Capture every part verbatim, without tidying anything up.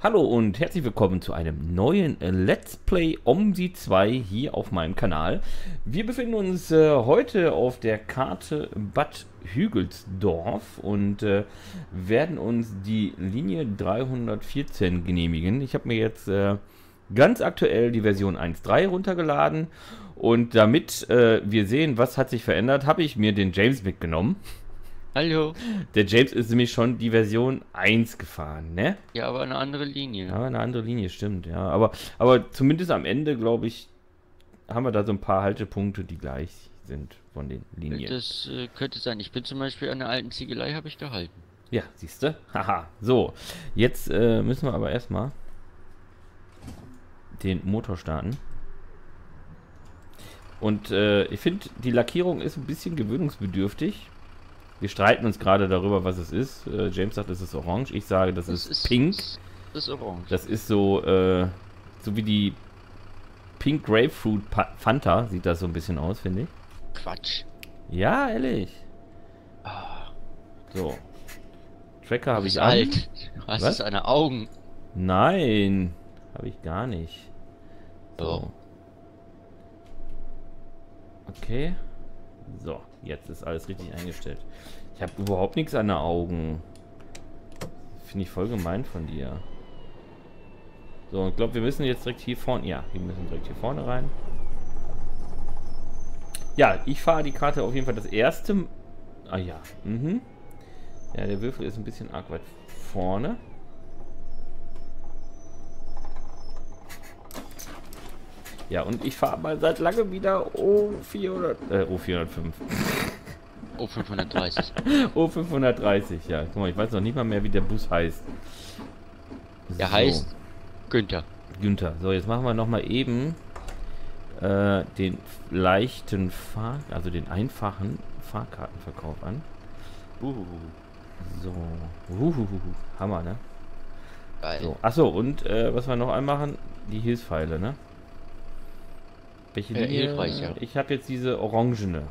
Hallo und herzlich willkommen zu einem neuen Let's Play O M S I zwei hier auf meinem Kanal. Wir befinden uns äh, heute auf der Karte Bad Hügelsdorf und äh, werden uns die Linie dreihundertvierzehn genehmigen. Ich habe mir jetzt äh, ganz aktuell die Version eins Punkt drei runtergeladen und damit äh, wir sehen, was hat sich verändert, habe ich mir den James mitgenommen. Hallo. Der James ist nämlich schon die Version eins gefahren, ne? Ja, aber eine andere Linie. Aber eine andere Linie, stimmt, ja. Aber, aber zumindest am Ende, glaube ich, haben wir da so ein paar Haltepunkte, die gleich sind von den Linien. Das äh, könnte sein. Ich bin zum Beispiel an der alten Ziegelei, habe ich gehalten. Ja, siehst du? Haha. So, jetzt äh, müssen wir aber erstmal den Motor starten. Und äh, ich finde, die Lackierung ist ein bisschen gewöhnungsbedürftig. Wir streiten uns gerade darüber, was es ist. Äh, James sagt, es ist orange. Ich sage, das, das ist, ist pink. Das ist orange. Das ist so, äh, so wie die Pink Grapefruit Fanta. Sieht das so ein bisschen aus, finde ich. Quatsch. Ja, ehrlich. Ah. So. Tracker habe ich alt. an. Hast was? Seine Augen? Nein. Habe ich gar nicht. So. Okay. So. Jetzt ist alles richtig eingestellt. Ich habe überhaupt nichts an den Augen. Finde ich voll gemein von dir. So, ich glaube, wir müssen jetzt direkt hier vorne... Ja, wir müssen direkt hier vorne rein. Ja, ich fahre die Karte auf jeden Fall das erste... M ah ja, mhm. Ja, der Würfel ist ein bisschen arg weit vorne. Ja, und ich fahre mal seit lange wieder O vierhundert, äh, O vierhundertfünf. O fünfhundertdreißig. O fünfhundertdreißig, ja. Guck mal, ich weiß noch nicht mal mehr, wie der Bus heißt. Der so. heißt Günther. Günther. So, jetzt machen wir nochmal eben äh, den leichten Fahr... also den einfachen Fahrkartenverkauf an. Uhuhu. So. Uhuhu. Hammer, ne? Geil. So. Achso, und äh, was wir noch anmachen? Die Hilfspfeile, ne? Welche äh, hilfreich, ja. Ich habe jetzt diese orangene,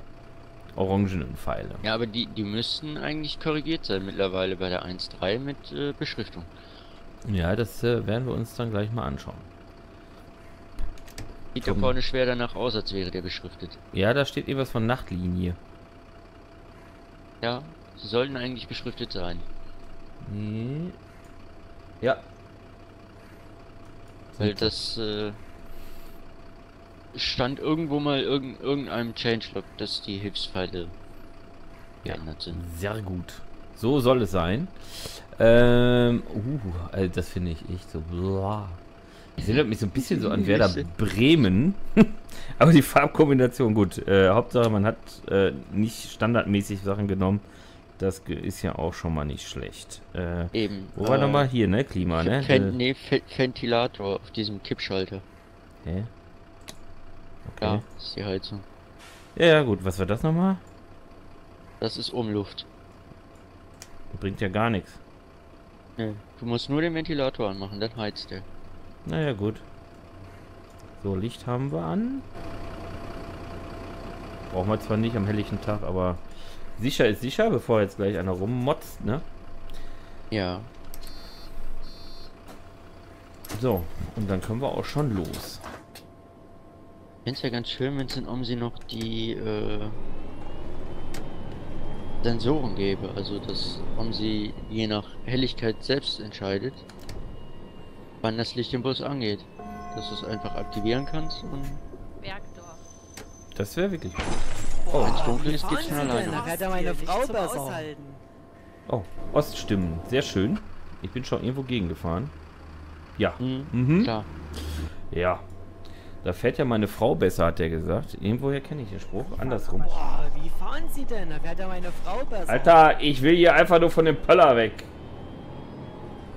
orangenen Pfeile. Ja, aber die, die müssten eigentlich korrigiert sein mittlerweile bei der eins Punkt drei mit äh, Beschriftung. Ja, das äh, werden wir uns dann gleich mal anschauen. Sieht da vorne schwer danach aus, als wäre der beschriftet. Ja, da steht irgendwas von Nachtlinie. Ja, sie sollten eigentlich beschriftet sein. Nee. Ja. Weil das... Äh, stand irgendwo mal in irgendeinem Changelog, dass die Hilfspfeile geändert sind. Sehr gut. So soll es sein. Ähm, uh, das finde ich echt so... Das erinnert mich so ein bisschen so an Werder Bremen. Aber die Farbkombination, gut. Äh, Hauptsache, man hat äh, nicht standardmäßig Sachen genommen. Das ist ja auch schon mal nicht schlecht. Äh, Eben. Wo war äh, nochmal? Hier, ne? Klima, ne? Nee, Ventilator auf diesem Kippschalter. Hä? Okay. Ja, ist die Heizung. Ja, ja, gut. Was war das nochmal? Das ist Umluft. Bringt ja gar nichts. Nee, du musst nur den Ventilator anmachen, dann heizt der. Naja, gut. So, Licht haben wir an. Brauchen wir zwar nicht am helllichten Tag, aber sicher ist sicher, bevor jetzt gleich einer rummotzt, ne? Ja. So, und dann können wir auch schon los. Ich finde es ja ganz schön, wenn es in O M S I noch die äh, Sensoren gäbe, also dass O M S I je nach Helligkeit selbst entscheidet, wann das Licht im Bus angeht. Dass du es einfach aktivieren kannst und... Bergdorf. Das wäre wirklich gut. Oh, wenn es dunkel ist, geht's schon alleine. Oh, Oststimmen, sehr schön. Ich bin schon irgendwo gegengefahren. Ja. Mhm, mhm. Klar. Ja. Da fährt ja meine Frau besser, hat er gesagt. Irgendwoher kenne ich den Spruch. Andersrum. Boah, wie fahren Sie denn? Da fährt ja meine Frau besser. Alter, ich will hier einfach nur von dem Pöller weg.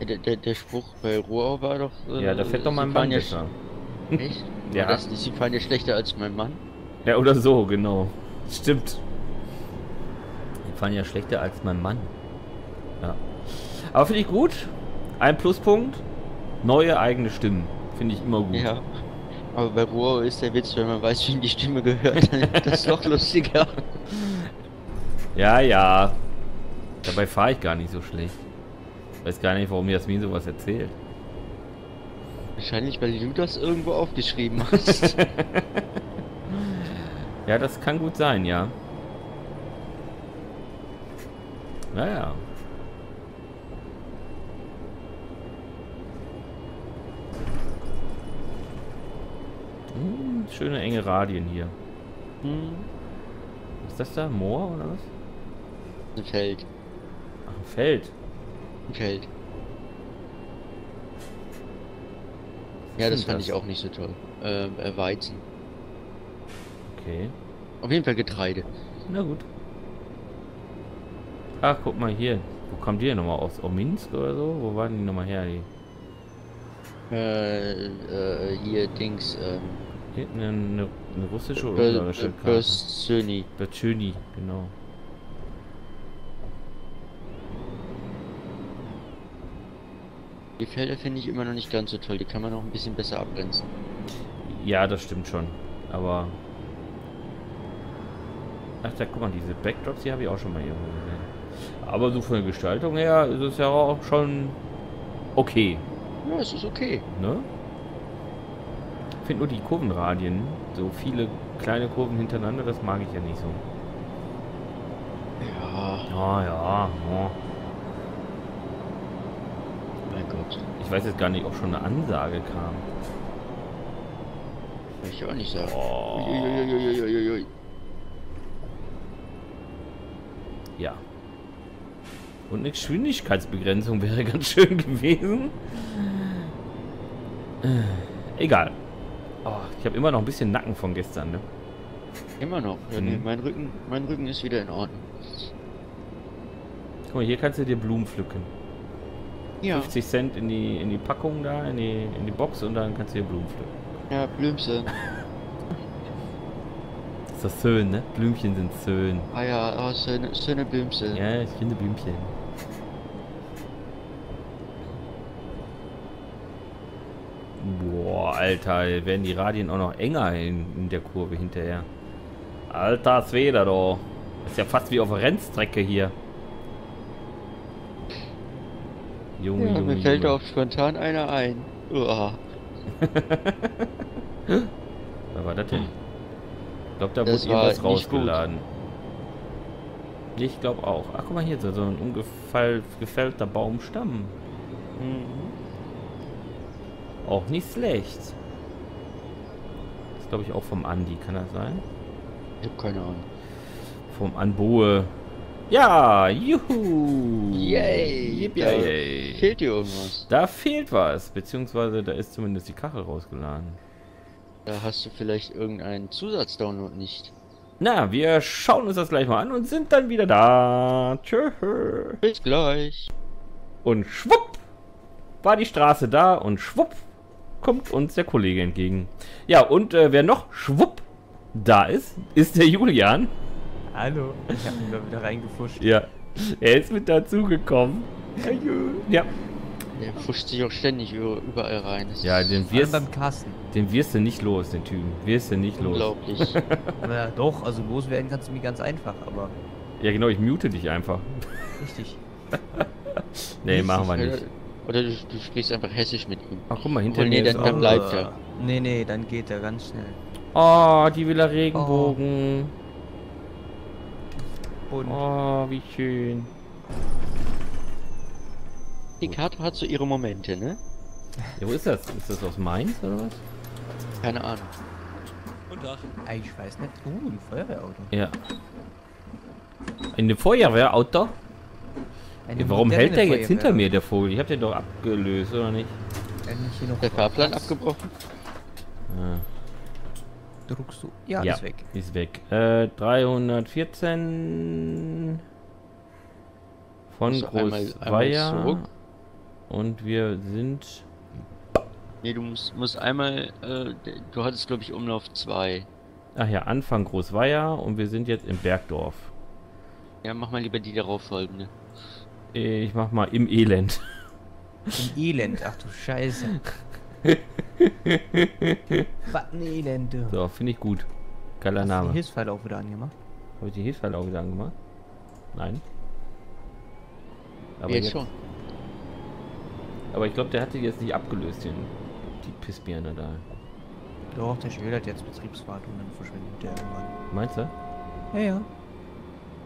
Der, der, der Spruch bei Ruhr war doch... Äh, ja, da fährt doch mein Mann besser. Ja echt? Ja. Das, sie fahren ja schlechter als mein Mann. Ja, oder so, genau. Stimmt. Die fahren ja schlechter als mein Mann. Ja. Aber finde ich gut. Ein Pluspunkt. Neue eigene Stimmen. Finde ich immer gut. Ja. Aber bei Ruhr ist der Witz, wenn man weiß, wem die Stimme gehört, dann ist das doch lustiger. Ja, ja. Dabei fahre ich gar nicht so schlecht. Weiß gar nicht, warum Jasmin sowas erzählt. Wahrscheinlich, weil du das irgendwo aufgeschrieben hast. Ja, das kann gut sein, ja. Naja. Hm, schöne enge Radien hier. Hm. Was ist das da? Moor oder was? Ein Feld. Ach, ein Feld. Ein Feld. Ja, das fand ich auch nicht so toll. Ähm, äh, Weizen. Okay. Auf jeden Fall Getreide. Na gut. Ach, guck mal hier. Wo kam die denn nochmal aus? Oh, Minsk oder so? Wo waren die nochmal her? Die? Äh, äh, hier Dings, ähm. Hier, ne, ne, ne russische oder ungarische Karte? Böschöni. Böschöni, genau. Die Felder finde ich immer noch nicht ganz so toll. Die kann man noch ein bisschen besser abgrenzen. Ja, das stimmt schon. Aber... Ach, da guck mal, diese Backdrops, die habe ich auch schon mal irgendwo gesehen. Aber so von der Gestaltung her ist es ja auch schon okay. Ja, es ist okay. Ne? Ich finde nur die Kurvenradien, so viele kleine Kurven hintereinander, das mag ich ja nicht so. Ja. Ja, ja, ja. Ich weiß jetzt gar nicht, ob schon eine Ansage kam. Kann ich auch nicht sagen. Oh. Ja. Und eine Geschwindigkeitsbegrenzung wäre ganz schön gewesen. Egal. Oh, ich habe immer noch ein bisschen Nacken von gestern, ne? Immer noch. Ja, nee, mein Rücken, mein Rücken ist wieder in Ordnung. Guck mal, hier kannst du dir Blumen pflücken. Ja. fünfzig Cent in die in die Packung da, in die in die Box und dann kannst du hier Blumen pflücken. Ja, Blümchen. Ist das schön, ne? Blümchen sind schön. Ah ja, oh, schöne, schöne Blümchen. Ja, ich finde Blümchen. Boah, Alter, werden die Radien auch noch enger in, in der Kurve hinterher. Alter Schwede, doch. Ist ja fast wie auf einer Rennstrecke hier. Junge, ja, Junge, mir fällt Junge. Auch spontan einer ein. Uah. Was war das denn? Ich glaube, da das wurde irgendwas rausgeladen. Gut. Ich glaube auch. Ach, guck mal hier, so ein ungefällter Baumstamm. Mhm. Auch nicht schlecht. Das glaube ich auch vom Andy, kann das sein? Ich habe keine Ahnung. Vom Anboe. Ja, juhu! Yay! Yippie. Yay. Fehlt dir irgendwas? Da fehlt was, beziehungsweise da ist zumindest die Kachel rausgeladen. Da hast du vielleicht irgendeinen Zusatzdownload nicht. Na, wir schauen uns das gleich mal an und sind dann wieder da. Tschö. Bis gleich. Und schwupp war die Straße da und schwupp kommt uns der Kollege entgegen. Ja, und äh, wer noch schwupp da ist, ist der Julian. Hallo, ich hab ihn da wieder reingefuscht. Ja, er ist mit dazugekommen. Ja. Der fuscht sich auch ständig überall rein. Das ja, den wirst, beim Carsten. den wirst du nicht los, den Typen. Wirst du nicht Unglaublich. los. Unglaublich. Na doch, also loswerden kannst du mir ganz einfach, aber... Ja genau, ich mute dich einfach. Richtig. Nee, Richtig. machen wir nicht. Oder du, du sprichst einfach hessisch mit ihm. Ach, guck mal, hinter oh, nee, mir dann, dann bleibt er. Nee, nee, dann geht er ganz schnell. Oh, die Villa Regenbogen. Oh. Und oh, wie schön. Die Karte hat so ihre Momente, ne? Ja, wo ist das? Ist das aus Mainz oder was? Keine Ahnung. Guten Tag. Ich weiß nicht. Uh, ein Feuerwehrauto. Ja. Eine Feuerwehrauto? Eine ja, warum hält der jetzt hinter mir, der Vogel? Ich hab den doch abgelöst, oder nicht? Hier noch der Fahrplan abgebrochen? Ah. Druckst du? Ja, ja, ist weg. Ist weg. Äh, dreihundertvierzehn von also Großweier. Und wir sind. Nee, du musst, musst einmal. Äh, du hattest, glaube ich, Umlauf zwei. Ach ja, Anfang Großweier und wir sind jetzt im Bergdorf. Ja, mach mal lieber die darauffolgende. Ich mach mal im Elend. Im Elend? Ach du Scheiße. Was ein Elend. So, finde ich gut. Geiler Name. Hast du die Hilfsfeile auch wieder angemacht? Habe ich die Hilfsfeile auch wieder angemacht? Nein. Aber jetzt, jetzt schon. Aber ich glaube, der hatte jetzt nicht abgelöst den die Pissbirne da. Doch, der will halt jetzt Betriebsfahrt und dann verschwindet der irgendwann. Meinst du? Ja, ja.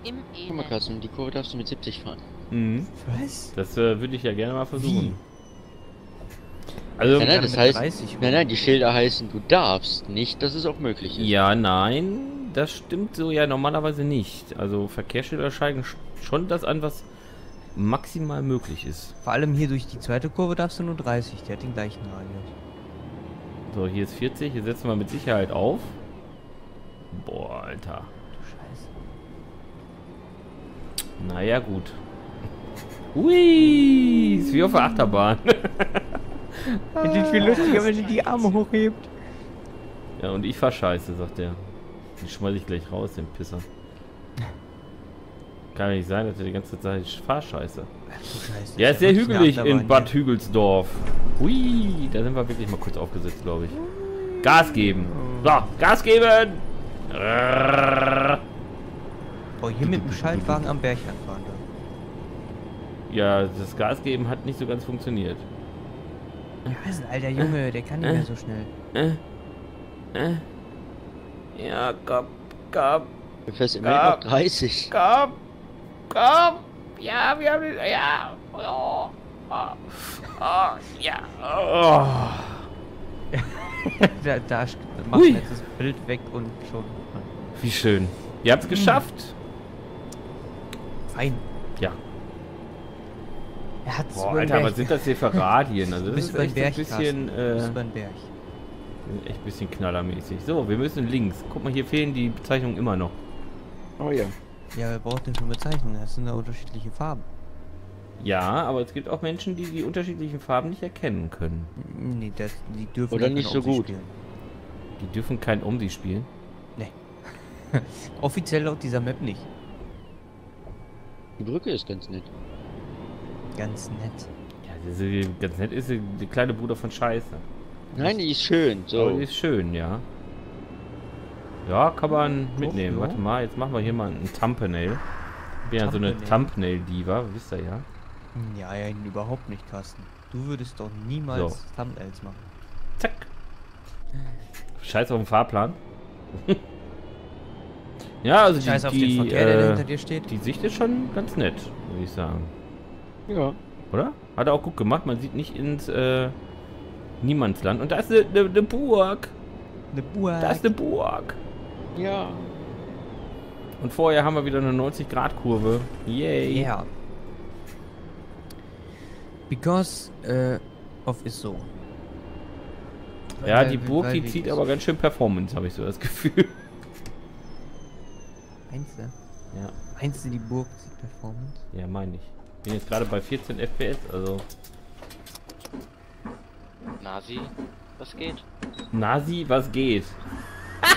Im Elend. Guck mal, Carsten, die Kurve darfst du mit siebzig fahren. Mhm. Was? Das äh, würde ich ja gerne mal versuchen. Wie? Also, nein, nein, das heißt, dreißig, nein, nein, die Schilder heißen, du darfst nicht, dass es auch möglich ist. Ja, nein, das stimmt so ja normalerweise nicht. Also Verkehrsschilder zeigen schon das an, was maximal möglich ist. Vor allem hier durch die zweite Kurve darfst du nur dreißig, der hat den gleichen Radius. So, hier ist vierzig, hier setzen wir mit Sicherheit auf. Boah, Alter. Du Scheiße. Naja, gut. Ui, ist wie auf der Achterbahn. Das ist viel lustiger, wenn sie die Arme hochhebt. Ja, und ich fahr scheiße, sagt der. Den schmeiß ich gleich raus, den Pisser. Kann ja nicht sein, dass er die ganze Zeit fahr scheiße. Scheiße. Ja, ist sehr hügelig in Bad Hügelsdorf. Hui, da sind wir wirklich mal kurz aufgesetzt, glaube ich. Gas geben. So, Gas geben! Oh, hier mit dem Schaltwagen am Berg anfahren. Ja, das Gas geben hat nicht so ganz funktioniert. Ja, ist ein alter Junge, der kann nicht mehr so schnell. Ja, komm, komm. Du fährst immer noch dreißig. Komm, komm. Ja, wir haben... Ja. Oh, oh, oh, ja. Oh. da da macht man jetzt das Bild weg und schon. Wie schön. Ihr habt's geschafft. Fein. Ja. Er hat's. Boah, Alter, was sind das hier für Radien? Also das ist echt ein bisschen... Äh, echt ein bisschen knallermäßig. So, wir müssen links. Guck mal, hier fehlen die Bezeichnungen immer noch. Oh ja. Ja, wir brauchen denn schon Bezeichnungen? Das sind ja unterschiedliche Farben. Ja, aber es gibt auch Menschen, die die unterschiedlichen Farben nicht erkennen können. Nee, das, die dürfen Oder nicht so gut. Spielen. Die dürfen kein O M S I spielen? Nee. Offiziell laut dieser Map nicht. Die Brücke ist ganz nett. Ganz nett. Ja, diese, ganz nett ist der kleine Bruder von Scheiße. Nein, die ist schön. So. Oh, die ist schön, ja. Ja, kann man mitnehmen. Oh, warte mal, jetzt machen wir hier mal ein Thumbnail. Ich bin ja so eine Thumbnail-Diva, wisst ihr ja. Ja, ja, überhaupt nicht, Carsten. Du würdest doch niemals so Thumbnails machen. Zack. Scheiß auf den Fahrplan. Ja, also Scheiß die, auf die, den Verkehr, äh, der hinter dir steht. Die Sicht ist schon ganz nett, würde ich sagen. Ja. Oder? Hat er auch gut gemacht. Man sieht nicht ins äh, Niemandsland. Und da ist eine, eine, eine Burg. Eine Burg. Da ist eine Burg. Ja. Und vorher haben wir wieder eine neunzig Grad Kurve. Yay. Yeah. Because äh, of is so. Weil ja, die Burg, die zieht aber so ganz schön Performance, habe ich so das Gefühl. Meinst du? Ja. Meinst du, die Burg zieht Performance? Ja, meine ich. Ich bin jetzt gerade bei vierzehn F P S, also... Nasi, was geht? Nasi, was geht? Ah!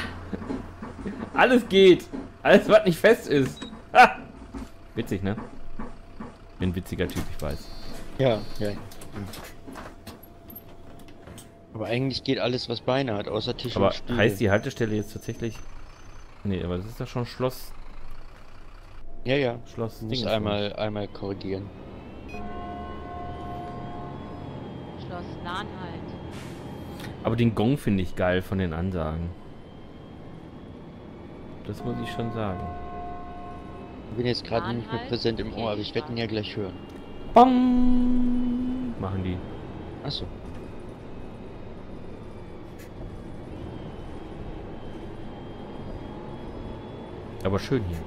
Alles geht! Alles, was nicht fest ist! Ah! Witzig, ne? Bin ein witziger Typ, ich weiß. Ja, ja. Aber eigentlich geht alles, was Beine hat, außer Tisch und Stühle. Aber heißt die Haltestelle jetzt tatsächlich... Nee, aber das ist doch schon Schloss... Ja, ja. Schloss nicht einmal, einmal korrigieren. Schloss Lahn halt. Aber den Gong finde ich geil von den Ansagen. Das muss ich schon sagen. Ich bin jetzt gerade nicht mehr präsent im Ohr, aber ich werde ihn ja gleich hören. Bong! Machen die. Achso. Aber schön hier.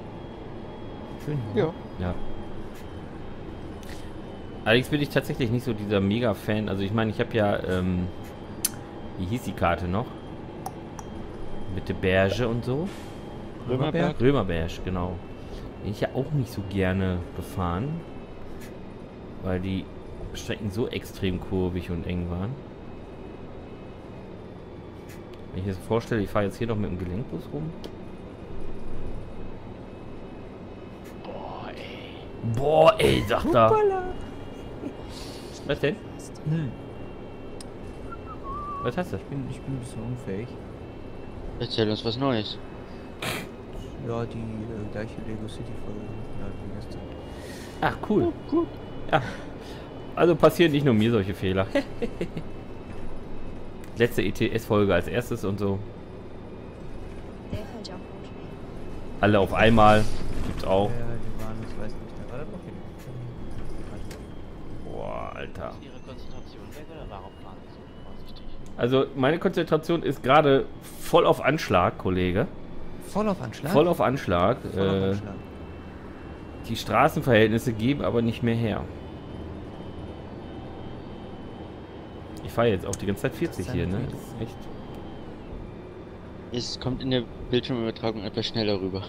Schön, ja. Ja. Allerdings bin ich tatsächlich nicht so dieser Mega-Fan. Also ich meine, ich habe ja, ähm, wie hieß die Karte noch? Mit der Berge und so. Römerberg? Römerberg, genau. Bin ich ja auch nicht so gerne gefahren. Weil die Strecken so extrem kurvig und eng waren. Wenn ich mir das vorstelle, ich fahre jetzt hier noch mit dem Gelenkbus rum. Boah, ey, sagt er. Was denn? Hm. Was hast du? Ich bin, ich bin ein bisschen unfähig. Erzähl uns was Neues. Ja, die äh, gleiche Lego City Folge. Ach, cool. Oh, cool. Ja. Also passieren nicht nur mir solche Fehler. letzte E T S-Folge als erstes und so. Der hält ja gut. Alle auf einmal. Gibt's auch. Boah, Alter. Also meine Konzentration ist gerade voll auf Anschlag, Kollege. Voll auf Anschlag? Voll auf Anschlag. Voll auf Anschlag. Äh, die Straßenverhältnisse geben aber nicht mehr her. Ich fahre jetzt auch die ganze Zeit vierzig hier, ne? Ist echt. Es kommt in der Bildschirmübertragung etwas schneller rüber.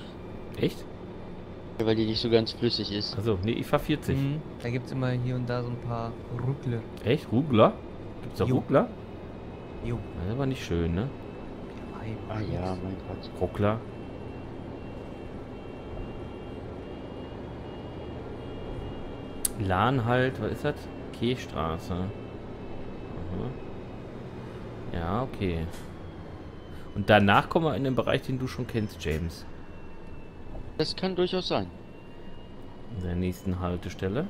Echt? Ja, weil die nicht so ganz flüssig ist. Also, nee, ich fahre vierzig. Mhm. Da gibt es immer hier und da so ein paar Ruckler. Echt? Ruckler? Gibt es da Ruckler? Jo. Das ist aber nicht schön, ne? Ah ja, mein Gott. Ruckler. Lahn halt, was ist das? Kehstraße. Aha. Ja, okay. Und danach kommen wir in den Bereich, den du schon kennst, James. Das kann durchaus sein. In der nächsten Haltestelle.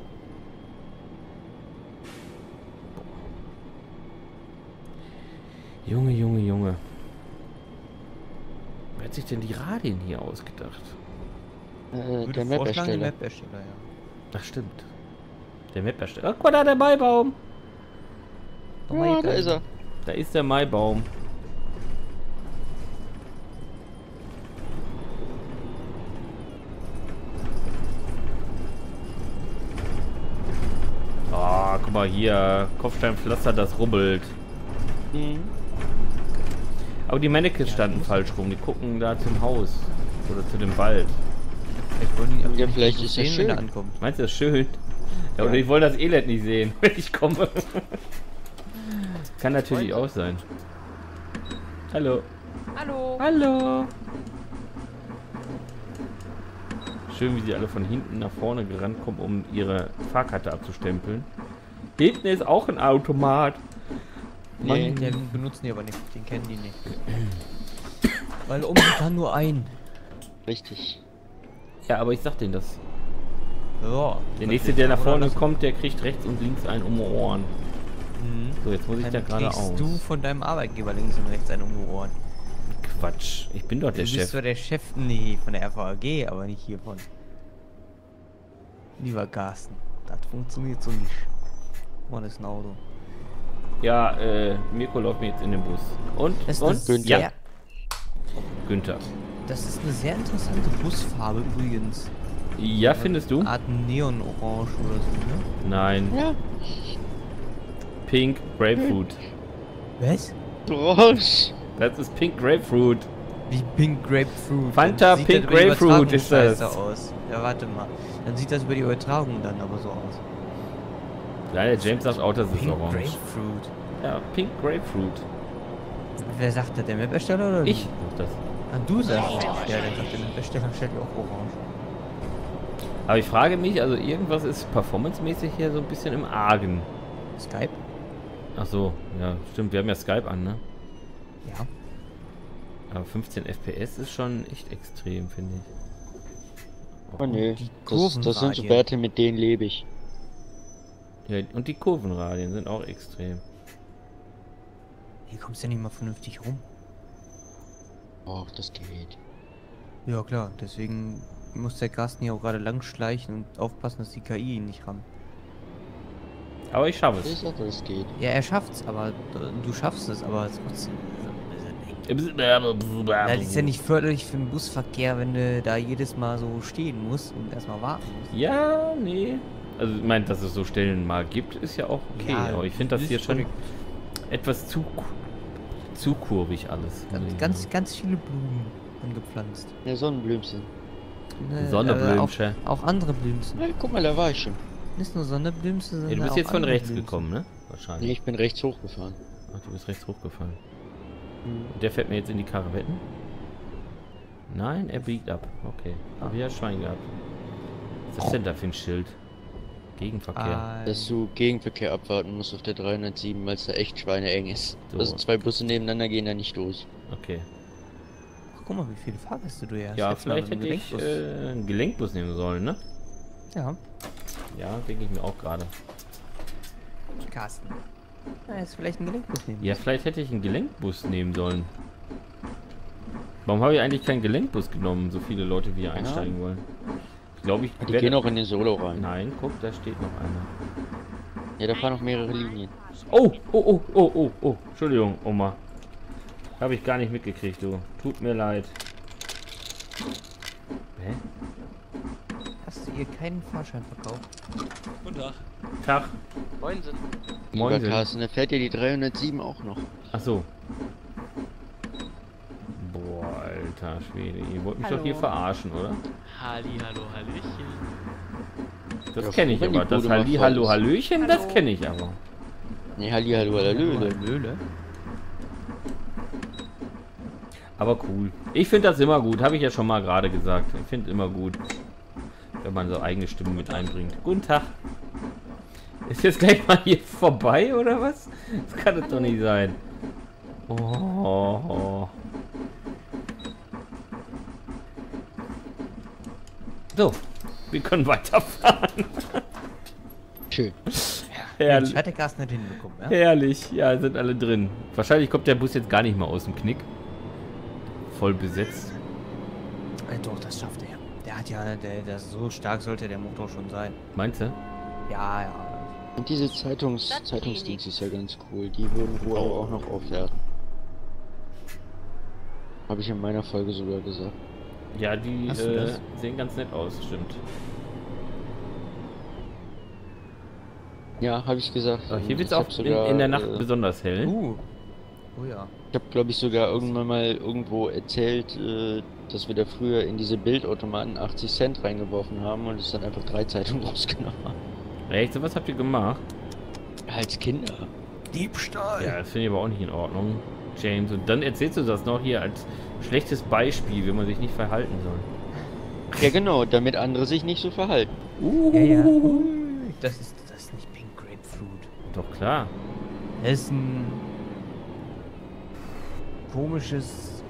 Junge, Junge, Junge. Wer hat sich denn die Radien hier ausgedacht? Äh, der Map-Ersteller. Map ja. Das stimmt. Der Map-Ersteller. Guck mal da, der Maibaum. Oh ja, da Gott. Ist er. Da ist der Maibaum. Ah, oh, guck mal hier. Kopfsteinpflaster, das rubbelt. Mhm. Aber die Mannequins standen ja, falsch rum, die gucken da zum Haus oder zu dem Wald. Vielleicht, ja, vielleicht ist das schön, wenn er ankommt. Meinst du das schön? Ja, ja. Oder ich wollte das Elend nicht sehen, wenn ich komme. Kann natürlich auch sein. Hallo. Hallo. Hallo. Schön, wie sie alle von hinten nach vorne gerannt kommen, um ihre Fahrkarte abzustempeln. Hinten ist auch ein Automat. Nee, den benutzen die aber nicht, den kennen die nicht. Weil um kann nur ein. Richtig. Ja, aber ich sag denen das. Ja. Der nächste, der nach vorne kommt, der kriegt rechts und links einen um die Ohren. Mhm. So, jetzt muss ich da geradeaus. Kriegst du von deinem Arbeitgeber links und rechts einen um die Ohren? Quatsch, ich bin doch der Chef. Du bist doch der Chef, nee, von der R V A G, aber nicht hiervon. Lieber Carsten, das funktioniert so nicht. Man ist ein Auto. Ja, äh, Mirko läuft mir jetzt in den Bus. Und? Das und? Günther. Ja. Günther. Das ist eine sehr interessante Busfarbe übrigens. Ja, findest du? Eine Art Neonorange oder so, ne? Nein. Ja. Pink Grapefruit. Was? Orange. Das ist Pink Grapefruit. Wie Pink Grapefruit? Fanta Pink Grapefruit ist das. Aus. Ja, warte mal. Dann sieht das über die Übertragung dann aber so aus. Ja, der James sagt auch, das ist orange. Pink Grapefruit. Ja, Pink Grapefruit. Wer sagt das? Der Map-Ersteller oder? Ich sag das. Ah, du sagst das. Ja, der sagt, der Map-Ersteller stellt ja auch orange. Aber ich frage mich, also irgendwas ist performancemäßig hier so ein bisschen im Argen. Skype? Ach so, ja, stimmt. Wir haben ja Skype an, ne? Ja. Aber fünfzehn F P S ist schon echt extrem, finde ich. Oh, oh nö. Das, das sind so Werte, mit denen lebe ich. Ja, und die Kurvenradien sind auch extrem. Hier kommst du ja nicht mal vernünftig rum. Och, das geht. Ja klar, deswegen muss der Carsten hier auch gerade lang schleichen und aufpassen, dass die K I ihn nicht rammt. Aber ich schaffe es. Ich sag, das geht. Ja, er schafft's, aber du schaffst es, aber trotzdem. Das ist ja nicht förderlich für den Busverkehr, wenn du da jedes Mal so stehen musst und erstmal warten musst. Ja, nee. Also ich meine, dass es so Stellen mal gibt, ist ja auch okay, ja, aber ich finde das hier schon etwas zu, zu kurvig alles. Ganz, ganz viele Blumen angepflanzt. Ja, Sonnenblümchen. Ne, Sonnenblümchen. Auch, auch andere Blümchen. Ja, guck mal, da war ich schon. Nicht nur Sonnenblümchen, sondern ja, du bist jetzt von rechts Blümchen gekommen, ne? Wahrscheinlich. Nee, ich bin rechts hochgefahren. Ach, du bist rechts hochgefahren. Mhm. Und der fährt mir jetzt in die Karre, wetten? Nein, er biegt ab. Okay. Hab ja Schwein gehabt. Was ist das denn da für ein Schild? Gegenverkehr. Dass du Gegenverkehr abwarten musst auf der drei null sieben, weil es da echt schweineeng ist. So. Also zwei Busse nebeneinander gehen da nicht durch. Okay. Ach, guck mal, wie viele Fahrgäste du hier hast. Ja, vielleicht hätte ich äh, einen Gelenkbus nehmen sollen, ne? Ja. Ja, denke ich mir auch gerade. Carsten. Na, jetzt vielleicht einen Gelenkbus nehmen. Ja, vielleicht hätte ich einen Gelenkbus nehmen sollen. Warum habe ich eigentlich keinen Gelenkbus genommen, so viele Leute, wie hier einsteigen ja. wollen? Ich glaube, ich... Die gehen auch in den Solo rein. Nein, guck, da steht noch einer. Ja, da fahren noch mehrere Linien. Oh, oh, oh, oh, oh, oh. Entschuldigung, Oma. Habe ich gar nicht mitgekriegt, du. Tut mir leid. Hä? Hast du ihr keinen Fahrschein verkauft? Guten Tag. Tag. Moinsen. Moinsen. Carsten, da fährt ja die dreihundertsieben auch noch. Ach so. Boah, alter Schwede. Ihr wollt mich hallo. Doch hier verarschen, oder? Halli, hallo, hallöchen. Das ja, kenne ich aber. Das Halli, hallo, hallöchen, hallo. Das kenne ich aber. Nee, Halli, hallo, hallöle. Aber cool. Ich finde das immer gut. Habe ich ja schon mal gerade gesagt. Ich finde immer gut, wenn man so eigene Stimmen mit einbringt. Guten Tag. Ist jetzt gleich mal hier vorbei, oder was? Das kann es doch nicht sein. Oh, oh. So. Wir können weiterfahren. Schön. Herrlich. Hat der Carsten nicht hinbekommen, ja? Herrlich. Ja, sind alle drin. Wahrscheinlich kommt der Bus jetzt gar nicht mehr aus dem Knick. Voll besetzt. Ja, doch, das schafft er. Der hat ja, der, der so stark sollte der Motor schon sein. Meinst du? Ja, ja. Und diese Zeitungs Zeitungsdings ist ja ganz cool. Die würden wohl oh. auch noch aufwerten. Habe ich in meiner Folge sogar gesagt. Ja, die äh, sehen ganz nett aus, stimmt. Ja, habe ich gesagt. Aber hier wird es auch sogar, in, in der Nacht äh, besonders hell. Uh. Oh ja. Ich habe, glaube ich, sogar irgendwann mal irgendwo erzählt, äh, dass wir da früher in diese Bildautomaten achtzig Cent reingeworfen haben und es dann einfach drei Zeitungen rausgenommen haben. Echt? So was habt ihr gemacht? Als Kinder. Diebstahl! Ja, das finde ich aber auch nicht in Ordnung, James. Und dann erzählst du das noch hier als schlechtes Beispiel, wie man sich nicht verhalten soll. Ja, genau, damit andere sich nicht so verhalten. Uh, ja, ja. Das ist das ist nicht Pink Grapefruit. Doch klar. Essen. Komisches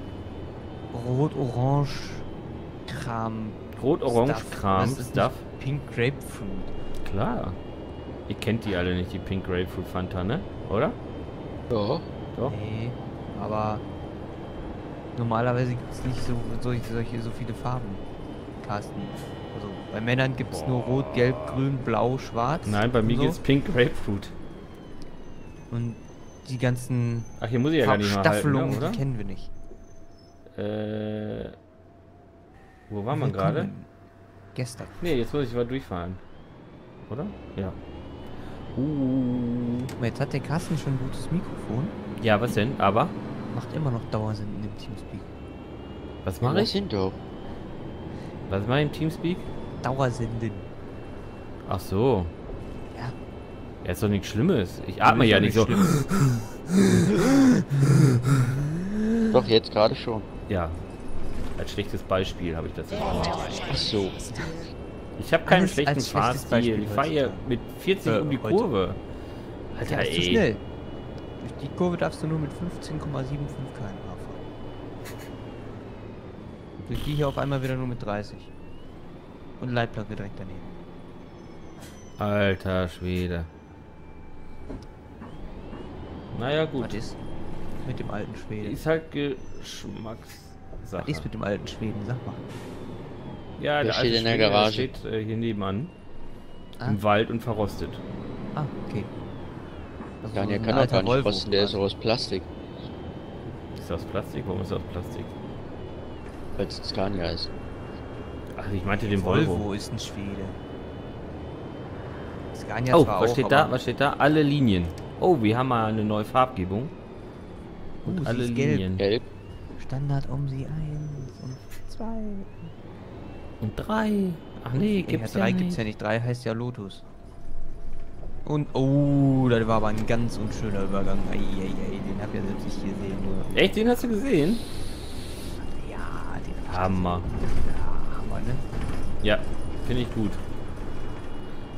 Rot-Orange-Kram. Rot-Orange-Kram, Stuff. Stuff. Pink Grapefruit. Klar. Ihr kennt die alle nicht, die Pink Grapefruit Fanta, ne? Oder? Ja. Doch. Nee, aber normalerweise gibt es nicht so, solche, solche, so viele Farben, Carsten. Also bei Männern gibt es nur Rot, Gelb, Grün, Blau, Schwarz. Nein, bei mir so. Gibt es Pink Grapefruit. Und die ganzen Ach, hier muss ich ja gar nicht Staffelungen, halten, die kennen wir nicht. Äh, wo war man gerade? Gestern. Ne, jetzt muss ich mal durchfahren. Oder? Ja. Uh. Jetzt hat der Carsten schon ein gutes Mikrofon. Ja, was denn? Aber? Macht immer noch Dauersinn in dem Teamspeak. Was mache ich? Doch. Was mache ich im Teamspeak? Dauersinnen. Ach so. Ja, ist doch nichts Schlimmes. Ich atme ja nicht so. Doch, jetzt gerade schon. Ja. Als schlechtes Beispiel habe ich das jetzt gemacht. Ach so. Ich habe keinen schlechten Fahrstil. Ich fahre hier mit vierzig um die Kurve. Alter, ey. Zu schnell. Durch die Kurve darfst du nur mit fünfzehn Komma fünfundsiebzig Kilometer pro Stunde fahren. Durch die hier auf einmal wieder nur mit dreißig. Und Leitplanke direkt daneben. Alter Schwede. Naja, gut. Was ist mit dem alten Schweden? Ist halt Geschmackssache. Was ist mit dem alten Schweden? Sag mal. Ja, der, der steht in der Garage. Steht äh, hier nebenan. Ah. Im Wald und verrostet. Ah, okay. Also ja, so der kann auch gar nicht rosten, der ist aus Plastik. Ist das Plastik? Warum ist das Plastik? Weil es Scania ist. Ach, ich meinte den Volvo. Volvo ist ein Schwede. Scania oh, was auch, steht da? Was steht da? Alle Linien. Oh, wir haben mal eine neue Farbgebung. Und uh, alle Linien. Gelb. Standard O M S I eins und zwei und drei. Ach nee, gibt's ja, drei ja gibt's ja nicht. drei heißt ja Lotus. Und oh, da war aber ein ganz unschöner Übergang. Ei, ei, ei, den hab ja selbst nicht gesehen. Nur. Echt, den hast du gesehen? Ja, den Hammer. Ja, Hammer, ne? Ja, finde ich gut.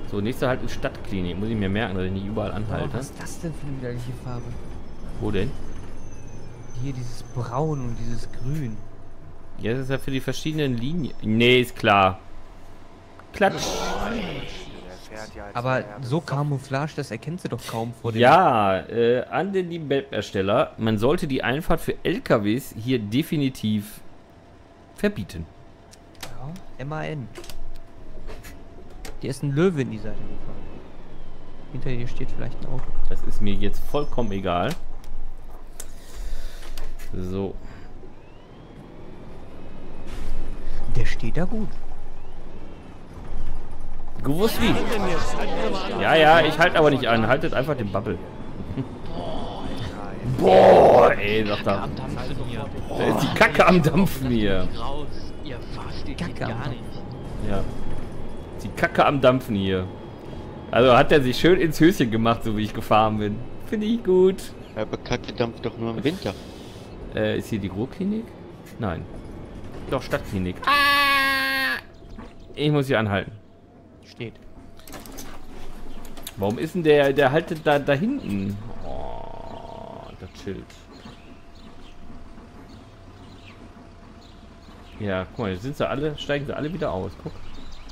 So, nächster Halt ist Stadtklinik. Muss ich mir merken, dass ich nicht überall anhalte. Oh, was ist das denn für eine widerliche Farbe? Wo denn? Hier dieses Braun und dieses Grün. Ja, das ist ja für die verschiedenen Linien. Nee, ist klar. Klatsch. Oh, aber so camouflage, das erkennt sie doch kaum vor dem... Ja, äh, an den lieben Webhersteller, man sollte die Einfahrt für L K Ws hier definitiv verbieten. Ja, M A N Hier ist ein Löwe in die Seite gefahren. Hinter dir steht vielleicht ein Auto. Das ist mir jetzt vollkommen egal. So. Der steht da gut. Gewusst wie. Ja, ja, ich halte aber nicht an. Haltet einfach den Bubble. Boah, ey, sagt er. Da ist die Kacke am Dampfen hier. Die Kacke am Dampfen. Ja. Die Kacke am Dampfen hier. Also hat er sich schön ins Höschen gemacht, so wie ich gefahren bin. Finde ich gut. Aber Kacke dampft doch nur im Winter. Äh, ist hier die Ruhrklinik? Nein. Doch, Stadtklinik. Ah! Ich muss hier anhalten. Steht. Warum ist denn der, der haltet da, da hinten? Oh, das Schild. Ja, guck mal, jetzt sind sie alle, steigen sie alle wieder aus. Guck.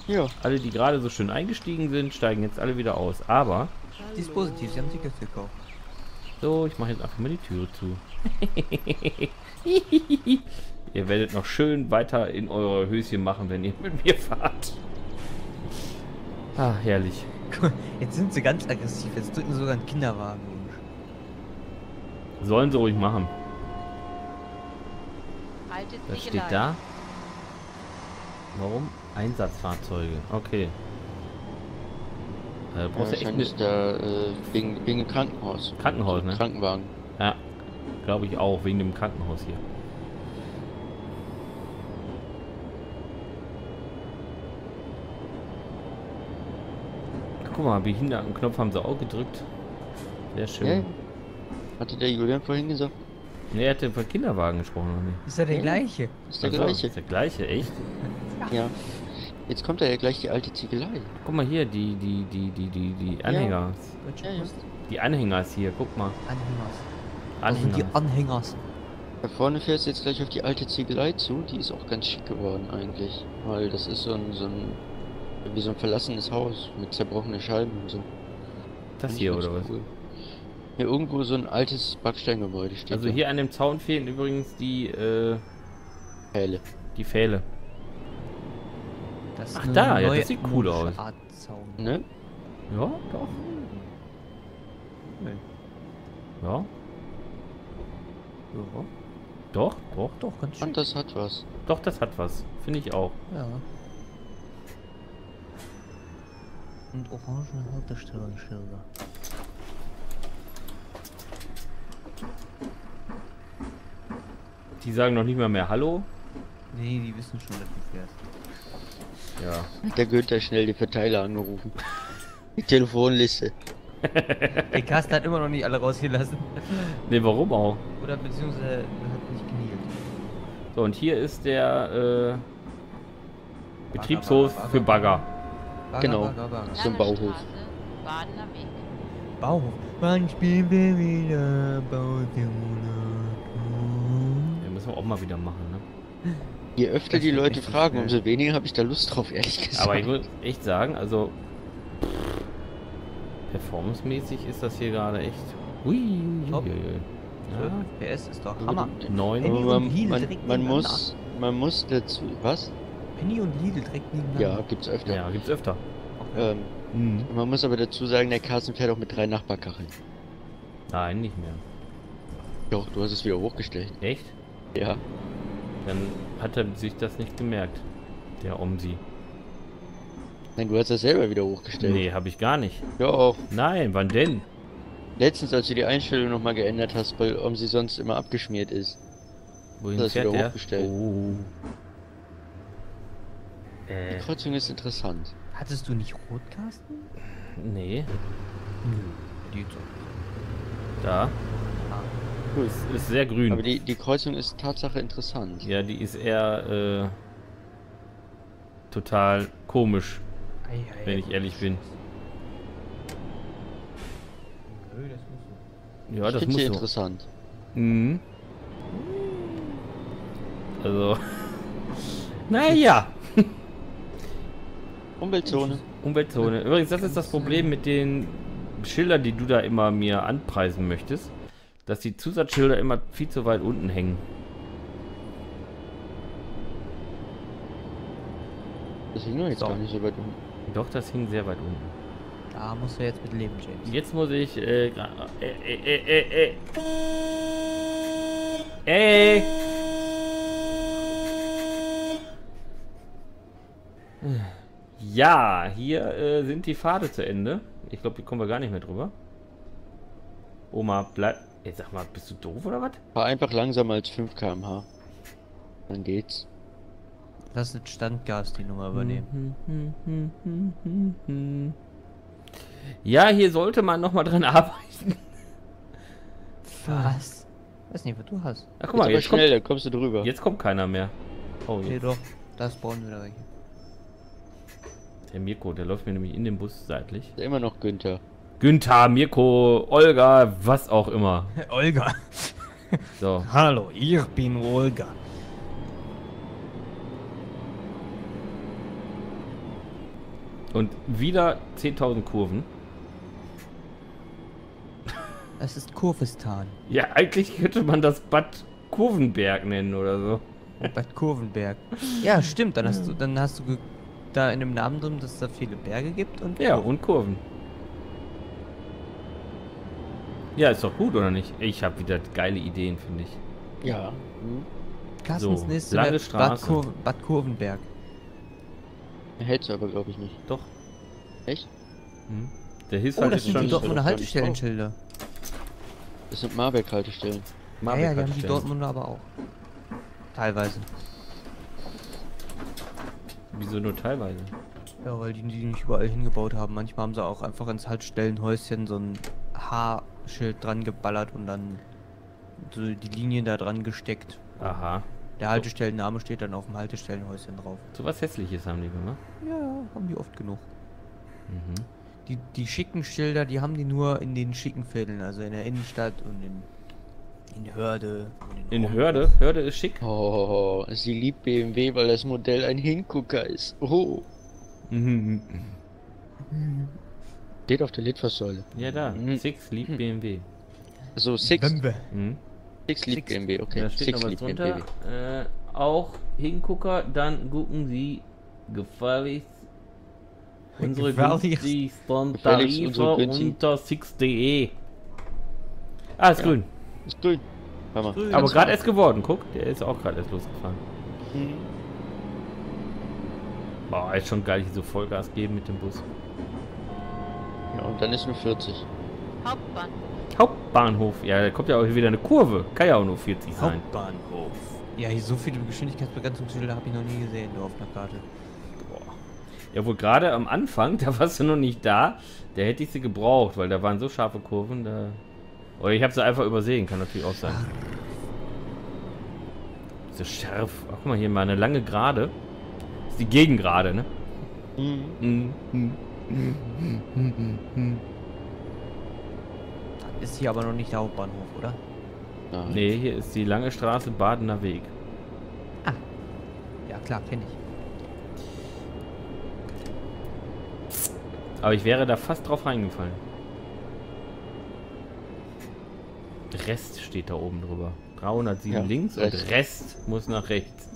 Ja. Alle, die gerade so schön eingestiegen sind, steigen jetzt alle wieder aus. Aber... Sie ist positiv, sie haben Tickets gekauft. So, ich mache jetzt einfach mal die Türe zu. Ihr werdet noch schön weiter in eure Höschen machen, wenn ihr mit mir fahrt. Ah, herrlich. Jetzt sind sie ganz aggressiv. Jetzt drücken sie sogar einen Kinderwagen. Sollen sie ruhig machen. Was steht da? Warum? Einsatzfahrzeuge. Okay. Also, brauchst ja, du echt nicht der, äh, wegen, wegen dem Krankenhaus. Krankenhaus, ne? Krankenwagen. Ja, glaube ich auch, wegen dem Krankenhaus hier. Guck mal, Behindertenknopf haben sie auch gedrückt. Sehr schön. Hey, hatte der Julian vorhin gesagt? Ne, er hatte von Kinderwagen gesprochen noch nicht. Ist er der hey, gleiche? Ist der also, gleiche? Ist der gleiche, echt? Ja. Jetzt kommt da ja gleich die alte Ziegelei. Guck mal hier, die die die die die die Anhänger. Ja. Die Anhängers hier, guck mal. Anhängers. Anhängers. Also die Anhängers. Da vorne fährst du jetzt gleich auf die alte Ziegelei zu. Die ist auch ganz schick geworden eigentlich, weil das ist so ein so ein wie so ein verlassenes Haus mit zerbrochenen Scheiben und so. Das hier oder was? Cool. Hier irgendwo so ein altes Backsteingebäude steht. Also da. Hier an dem Zaun fehlen übrigens die äh, Pfähle. Die Pfähle. Das Ach da, ja, das sieht cool aus. Ne? Ja, doch. Nee. Ja. Ja. Doch, doch, doch, ganz schön. Und das hat was. Doch, das hat was. Finde ich auch. Ja. Und orangene Haltestellenschilder. Die sagen noch nicht mal mehr Hallo? Nee, die wissen schon, dass du fährst. Ja. Der Günther schnell die Verteiler angerufen. Die Telefonliste. Der Carsten hat immer noch nicht alle rausgelassen. Ne, warum auch? Oder beziehungsweise hat nicht geniert. So, und hier ist der äh, Betriebshof Bagger, Bagger, für Bagger. Bagger genau, Bagger, Bagger. So ein Bauhof. Badener Weg. Bauhof. Wann spielen wir wieder Bauhof? Den müssen wir auch mal wieder machen, ne? Je öfter das die Leute fragen, so umso weniger habe ich da Lust drauf, ehrlich gesagt. Aber ich muss echt sagen, also performancemäßig ist das hier gerade echt. Ui, top. Ja, P S ist doch Hammer. Neun. Man, man, man muss, man muss dazu. Was? Penny und Lidl direkt nebeneinander. Ja, gibt's öfter. Ja, gibt's öfter. Okay. Ähm, mhm. Man muss aber dazu sagen, der Carsten fährt auch mit drei Nachbarkacheln. Nein, nicht mehr. Doch, du hast es wieder hochgestellt. Echt? Ja. Dann hat er sich das nicht gemerkt, der O M S I. Nein, du hast das selber wieder hochgestellt. Nee, habe ich gar nicht. Doch. Nein, wann denn? Letztens, als du die Einstellung nochmal geändert hast, weil O M S I sonst immer abgeschmiert ist. Wohin fährt der? Hast du wieder hochgestellt. Oh. Äh. Die Kreuzung ist interessant. Hattest du nicht rot, Carsten? Nee. Hm. Da. Cool. Ist, ist sehr grün. Aber die, die Kreuzung ist Tatsache interessant. Ja, die ist eher äh, total komisch, ei, ei, wenn ich ehrlich bin. Nö, das muss so. Ja, ich das muss so. Interessant. Mhm. Also, naja. Umweltzone. Umweltzone. Übrigens, das ist das Problem mit den Schildern, die du da immer mir anpreisen möchtest, dass die Zusatzschilder immer viel zu weit unten hängen. Das hing nur jetzt so. Gar nicht so weit unten. Doch, das hing sehr weit unten. Da musst du jetzt mit leben, James. Jetzt muss ich, äh, äh, äh, äh, äh, äh. Ja, hier äh, sind die Pfade zu Ende. Ich glaube, hier kommen wir gar nicht mehr drüber. Oma, bleib... Ey, sag mal, bist du doof oder was? War einfach langsamer als fünf Kilometer pro Stunde. Dann geht's. Lass jetzt Standgas die Nummer übernehmen. Ja, hier sollte man nochmal dran arbeiten. Was? Weiß nicht, was du hast. Ach, guck mal, jetzt, jetzt schnell, kommt, da kommst du drüber. Jetzt kommt keiner mehr. Oh, jetzt. Nee, doch. Das bauen wir da weg. Der Mirko, der läuft mir nämlich in den Bus seitlich. Immer noch Günther. Günther, Mirko, Olga, was auch immer. Olga. So. Hallo, ich bin Olga. Und wieder zehntausend Kurven. Es ist Kurvistan. Ja, eigentlich könnte man das Bad Kurvenberg nennen oder so. Bad Kurvenberg. Ja, stimmt. Dann hast du, dann hast du da in dem Namen drin, dass es da viele Berge gibt und Kurven. Ja, und Kurven. Ja, ist doch gut, oder nicht? Ich habe wieder geile Ideen, finde ich. Ja. Mhm. Carstens so, nächste lange Straße. Bad, Kur Bad Kurvenberg. Hältst du aber, glaube ich, nicht. Doch. Echt? Hm. Der Hilfs oh, halt das sind schon die Dortmunder Haltestellenschilder. Das sind Marbeck-Haltestellen. Marbeck ja, ja, die haben die Dortmunder aber auch. Teilweise. Wieso nur teilweise? Ja, weil die die nicht überall hingebaut haben. Manchmal haben sie auch einfach ins Haltestellenhäuschen so ein H-Schild dran geballert und dann so die Linien da dran gesteckt. Aha. Der Haltestellenname steht dann auf dem Haltestellenhäuschen drauf. So was Hässliches haben die gemacht? Ja, haben die oft genug. Mhm. Die, die schicken Schilder, die haben die nur in den schicken Vierteln, also in der Innenstadt und in, in Hörde. Und in in Hörde? Hörde ist schick. Oh, sie liebt B M W, weil das Modell ein Hingucker ist. Oh. Mhm. Steht auf der Litfaßsäule. Ja, da. Mhm. Six liebt mhm. B M W. So, Six. Mhm. Six liebt B M W, okay. Da steht Six noch was drunter. Äh, auch Hingucker, dann gucken Sie gefährlich unsere Günstigstandtarife unter six punkt de. Ah, ist ja. grün. Ist grün. Ist grün. Aber gerade erst geworden, guck. Der ist auch gerade erst losgefahren. Mhm. Boah, ist schon geil, hier so Vollgas geben mit dem Bus. Ja, und dann ist nur vierzig. Hauptbahn. Hauptbahnhof. Ja, da kommt ja auch hier wieder eine Kurve. Kann ja auch nur vierzig sein. Hauptbahnhof. Ja, hier so viele Geschwindigkeitsbegrenzungsschilder habe ich noch nie gesehen auf einer Karte. Boah. Ja, wohl gerade am Anfang, da warst du noch nicht da, da hätte ich sie gebraucht, weil da waren so scharfe Kurven. Da... Oder ich habe sie einfach übersehen, kann natürlich auch sein. So scharf. Ach, guck mal, hier mal eine lange Gerade. Das ist die Gegengrade, ne? Mhm. Mhm. Mhm. Ist hier aber noch nicht der Hauptbahnhof, oder? Nein. Nee, hier ist die lange Straße Badener Weg. Ah. Ja klar, kenne ich. Aber ich wäre da fast drauf reingefallen. Rest steht da oben drüber. dreihundertsieben ja, links und recht. Rest muss nach rechts.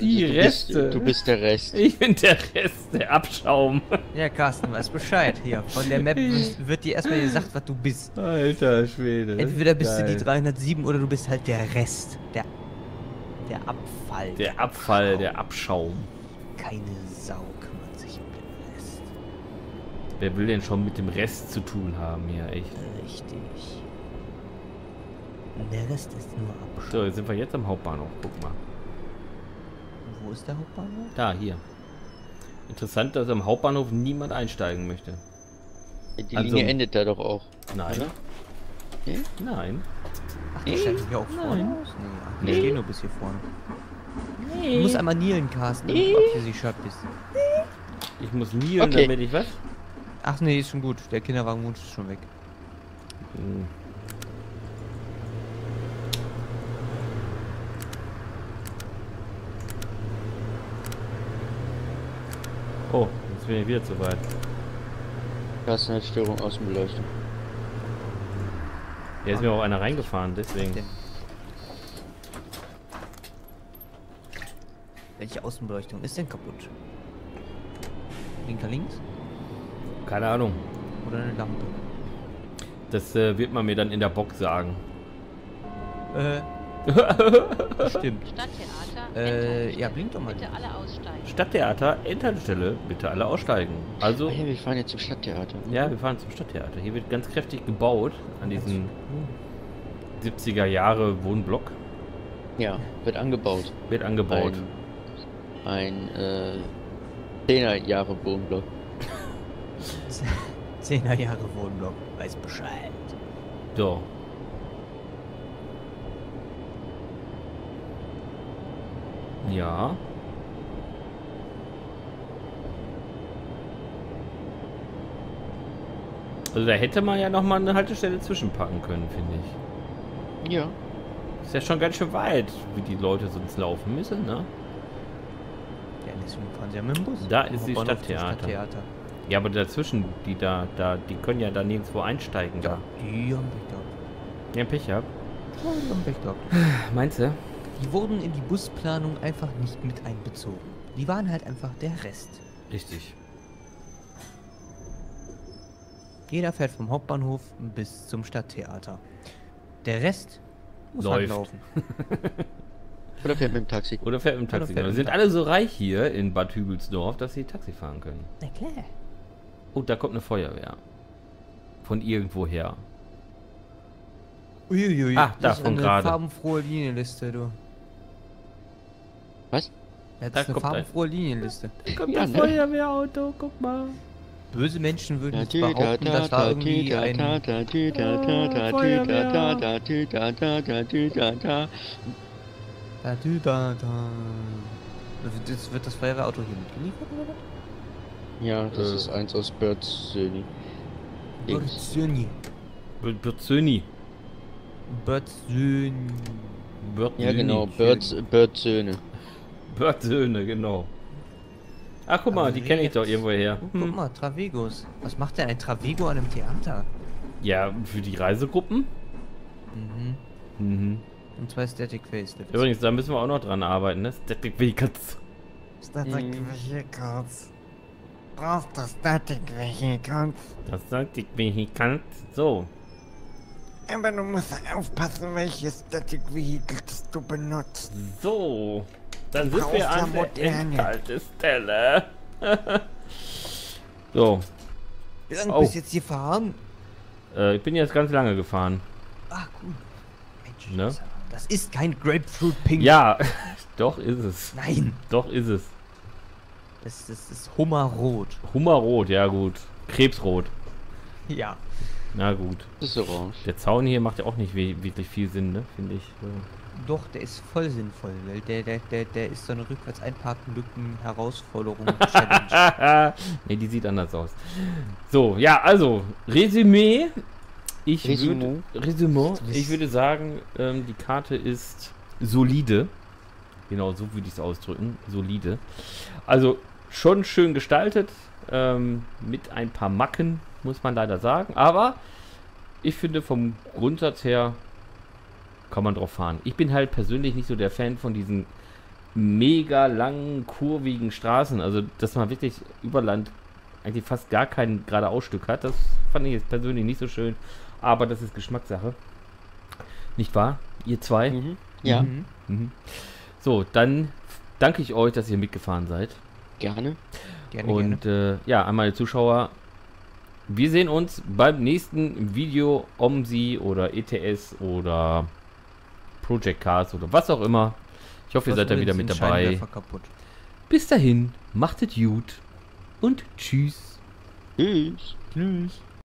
Die du Reste. Bist, du bist der Rest. Ich bin der Rest, der Abschaum. Ja, Carsten, weiß Bescheid hier. Von der Map wird dir erstmal gesagt, was du bist. Alter Schwede. Entweder bist geil. Du die dreihundertsieben oder du bist halt der Rest. Der, der Abfall. Der Abfall, Abschaum. Der Abschaum. Keine Sau kümmert sich um den Rest. Wer will denn schon mit dem Rest zu tun haben hier, echt? Richtig. Der Rest ist nur Abschaum. So, jetzt sind wir jetzt am Hauptbahnhof. Guck mal. Wo ist der Hauptbahnhof? Da, hier. Interessant, dass am Hauptbahnhof niemand einsteigen möchte. Die also, Linie endet da doch auch. Nein. Nee? Nein. Ach, die nee. Steigen hier auch vorne. Nein. Nee, die nee. Stehen nur bis hier vorne. Nee. Du musst einmal nielen, Carsten, nee. Ob du sie schaut bist. Ich muss nielen, okay. Damit ich was? Ach nee, ist schon gut. Der Kinderwagenwunsch ist schon weg. Hm. Oh, jetzt bin ich wieder zu weit. Carsten hat Störung Außenbeleuchtung. Hier ist mir auch einer reingefahren, deswegen. Welche Außenbeleuchtung ist denn kaputt? Linker links? Keine Ahnung. Oder eine Lampe. Das äh, wird man mir dann in der Box sagen. Äh. Stimmt. Stadttheater. Äh, ja, blinkt doch mal. Bitte alle aussteigen. Stadttheater, Endhaltestelle, bitte alle aussteigen. Also. Hey, wir fahren jetzt zum Stadttheater. Ja, wir fahren zum Stadttheater. Hier wird ganz kräftig gebaut an diesem siebziger Jahre Wohnblock. Ja, wird angebaut. Wird angebaut. Ein, ein äh, zehner Jahre Wohnblock. zehner Jahre Wohnblock, weiß Bescheid. So. Ja. Also da hätte man ja noch mal eine Haltestelle zwischenpacken können, finde ich. Ja. Ist ja schon ganz schön weit, wie die Leute sonst laufen müssen, ne? Ja, deswegen fahren sie ja mit dem Bus. Da ist die Stadttheater. Stadttheater. Ja, aber dazwischen, die da, da, die können ja da nirgendwo einsteigen. Ja, da. Die haben Pech gehabt. Die haben Pech gehabt? Ja, die haben Pech gehabt. Meinst du? Die wurden in die Busplanung einfach nicht mit einbezogen. Die waren halt einfach der Rest. Richtig. Jeder fährt vom Hauptbahnhof bis zum Stadttheater. Der Rest muss halt laufen. Oder fährt mit dem Taxi. Oder fährt mit dem Taxi. Wir sind alle so reich hier in Bad Hügelsdorf, dass sie Taxi fahren können. Na klar. Oh, da kommt eine Feuerwehr. Von irgendwoher. Uiuiui, ah, das ist eine gerade. farbenfrohe Linienliste, du. Was? Ja, das da ist eine farbenfrohe ein. Linienliste. Da kommt ja, das ne? Feuerwehrauto, guck mal. Böse Menschen würden jetzt behaupten, dass da irgendwie ein... Feuerwehr. Wird das Feuerwehrauto hier mitgeliefert, oder? Ja, das äh. ist eins aus Birdsöni. Birdsöni. Birdsöni. Birdsöhne. Ja, genau. Birds, Birdsöhne. Birdsöhne, genau. Ach, guck mal, aber die kenne ich doch irgendwo her. Hm. Guck mal, Travigos. Was macht denn ein Travigo an einem Theater? Ja, für die Reisegruppen. Mhm. Mhm. Und zwei Static Facelifts. Übrigens, da müssen wir auch noch dran arbeiten, ne? Static Vehicles. Static Vehicles. Brauchst du Static Vehicles? Das Static Vehicles. So. Aber du musst aufpassen, welches Static Vehicles du benutzt. So, dann sind wir an der Endhaltestelle. So. Wie lange oh. bist du jetzt hier gefahren? Äh, ich bin jetzt ganz lange gefahren. Ah, cool. Mensch, ne? Das ist kein Grapefruit Pink. Ja, doch ist es. Nein. Doch ist es. Das, das ist Hummerrot. Hummerrot, ja gut. Krebsrot. Ja. Na gut. Das ist orange. Der Zaun hier macht ja auch nicht wirklich viel Sinn, ne? Finde ich. Ja. Doch, der ist voll sinnvoll, weil der, der, der, der ist so eine rückwärts einparken Lücken-Herausforderung. Ne, die sieht anders aus. So, ja, also, Resümee. Ich würde. Resümee. Ich würde sagen, ähm, die Karte ist solide. Genau, so würde ich es ausdrücken. Solide. Also schon schön gestaltet. Ähm, mit ein paar Macken, muss man leider sagen, aber ich finde, vom Grundsatz her kann man drauf fahren. Ich bin halt persönlich nicht so der Fan von diesen mega langen, kurvigen Straßen, also dass man wirklich über Land eigentlich fast gar kein Geradeausstück hat, das fand ich jetzt persönlich nicht so schön, aber das ist Geschmackssache. Nicht wahr? Ihr zwei? Mhm. Ja. Mhm. Mhm. So, dann danke ich euch, dass ihr mitgefahren seid. Gerne. Gerne, und gerne. Äh, ja, an meine Zuschauer, wir sehen uns beim nächsten Video, O M S I oder E T S oder Project Cars oder was auch immer. Ich hoffe, ihr seid da wieder mit dabei. Bis dahin, macht es gut und tschüss. Tschüss. Tschüss.